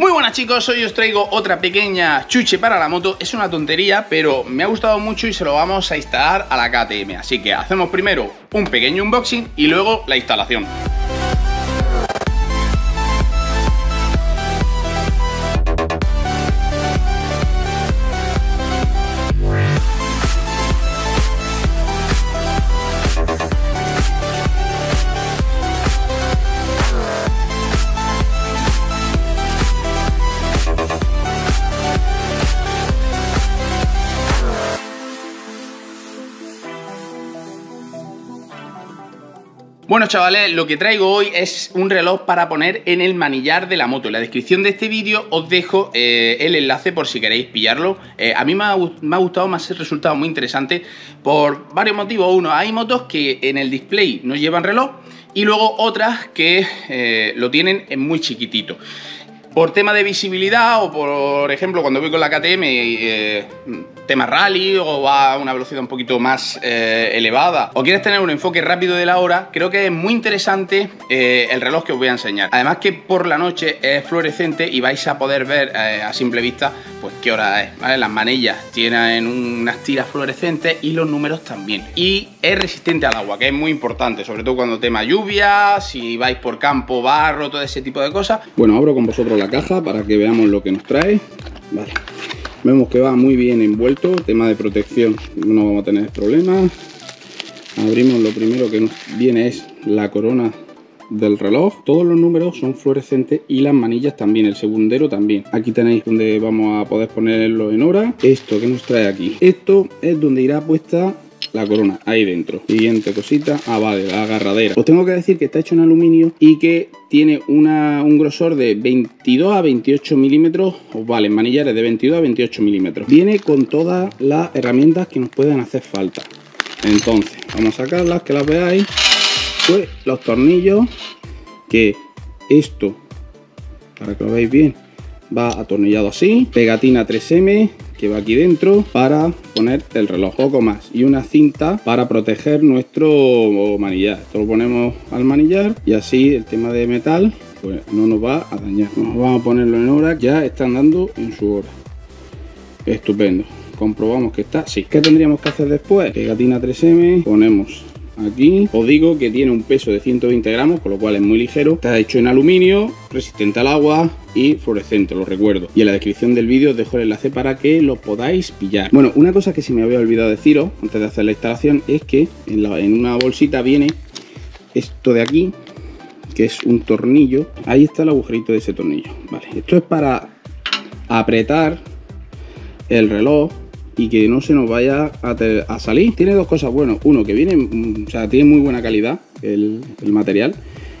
Muy buenas chicos, hoy os traigo otra pequeña chuche para la moto. Es una tontería, pero me ha gustado mucho y se lo vamos a instalar a la KTM. Así que hacemos primero un pequeño unboxing y luego la instalación. Bueno chavales, lo que traigo hoy es un reloj para poner en el manillar de la moto. En la descripción de este vídeo os dejo el enlace por si queréis pillarlo. A mí me ha gustado, me ha resultado muy interesante por varios motivos. Uno, hay motos que en el display no llevan reloj y luego otras que lo tienen en muy chiquitito. Por tema de visibilidad o por ejemplo cuando voy con la KTM, tema rally o va a una velocidad un poquito más elevada o quieres tener un enfoque rápido de la hora, creo que es muy interesante el reloj que os voy a enseñar. Además que por la noche es fluorescente y vais a poder ver a simple vista pues qué hora es, ¿vale? Las manillas tienen unas tiras fluorescentes y los números también. Y es resistente al agua, que es muy importante, sobre todo cuando tema lluvia, si vais por campo, barro, todo ese tipo de cosas. Bueno, abro con vosotros la caja para que veamos lo que nos trae. Vale, vemos que va muy bien envuelto, tema de protección no vamos a tener problemas. Abrimos, lo primero que nos viene es la corona del reloj, todos los números son fluorescentes y las manillas también, el segundero también. Aquí tenéis donde vamos a poder ponerlo en hora. Esto que nos trae aquí, esto es donde irá puesta la corona, ahí dentro. Siguiente cosita, vale, la agarradera. Os tengo que decir que está hecho en aluminio y que tiene un grosor de 22 a 28 milímetros, os valen manillares de 22 a 28 milímetros. Viene con todas las herramientas que nos pueden hacer falta. Entonces, vamos a sacarlas, que las veáis. Pues los tornillos, que esto, para que lo veáis bien, va atornillado así. Pegatina 3M. Que va aquí dentro para poner el reloj, poco más, y una cinta para proteger nuestro manillar. Esto lo ponemos al manillar y así el tema de metal pues no nos va a dañar. Nos vamos a ponerlo en hora, ya está andando en su hora. Estupendo, comprobamos que está, sí. ¿Qué tendríamos que hacer después? Pegatina 3M, ponemos aquí. Os digo que tiene un peso de 120 gramos, con lo cual es muy ligero. Está hecho en aluminio, resistente al agua y fluorescente, lo recuerdo. Y en la descripción del vídeo os dejo el enlace para que lo podáis pillar. Bueno, una cosa que se me había olvidado deciros antes de hacer la instalación es que en una bolsita viene esto de aquí, que es un tornillo. Ahí está el agujerito de ese tornillo. Vale, esto es para apretar el reloj y que no se nos vaya a salir. Tiene dos cosas, bueno, uno, que viene, o sea, tiene muy buena calidad el material,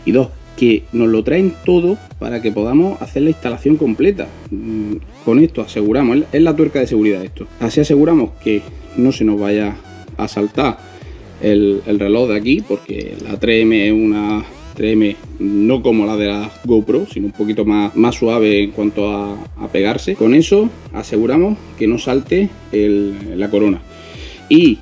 y dos, que nos lo traen todo para que podamos hacer la instalación completa. Con esto aseguramos, es la tuerca de seguridad esto, así aseguramos que no se nos vaya a saltar el reloj de aquí, porque la 3M es una 3M no como la de la GoPro, sino un poquito más suave en cuanto a pegarse. Con eso aseguramos que no salte la corona, y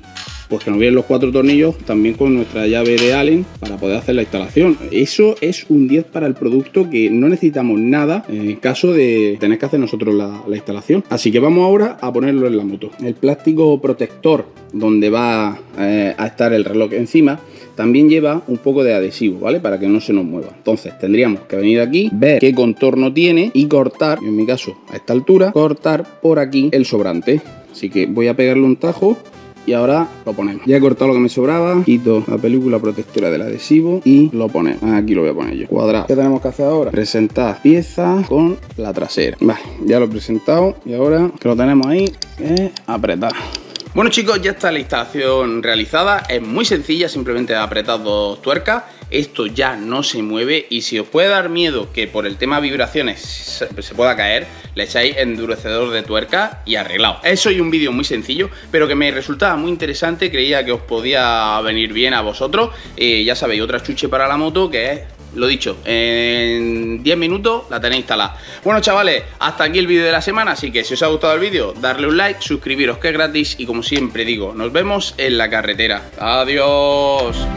pues que nos vienen los cuatro tornillos también con nuestra llave de Allen para poder hacer la instalación. Eso es un 10 para el producto, que no necesitamos nada en caso de tener que hacer nosotros la instalación. Así que vamos ahora a ponerlo en la moto. El plástico protector donde va a estar el reloj encima también lleva un poco de adhesivo, ¿vale? Para que no se nos mueva. Entonces tendríamos que venir aquí, ver qué contorno tiene y cortar, en mi caso a esta altura, cortar por aquí el sobrante. Así que voy a pegarle un tajo y ahora lo ponemos. Ya he cortado lo que me sobraba, quito la película protectora del adhesivo y lo ponemos. Aquí lo voy a poner yo. Cuadrado. ¿Qué tenemos que hacer ahora? Presentar piezas con la trasera. Vale, ya lo he presentado y ahora que lo tenemos ahí, apretar. Bueno chicos, ya está la instalación realizada, es muy sencilla, simplemente apretad dos tuercas, esto ya no se mueve, y si os puede dar miedo que por el tema de vibraciones se pueda caer, le echáis endurecedor de tuerca y arreglado. Eso y un vídeo muy sencillo, pero que me resultaba muy interesante, creía que os podía venir bien a vosotros. Ya sabéis, otra chuche para la moto que es, lo dicho, en 10 minutos la tenéis instalada. Bueno chavales, hasta aquí el vídeo de la semana, así que si os ha gustado el vídeo, darle un like, suscribiros que es gratis, y como siempre digo, nos vemos en la carretera. Adiós.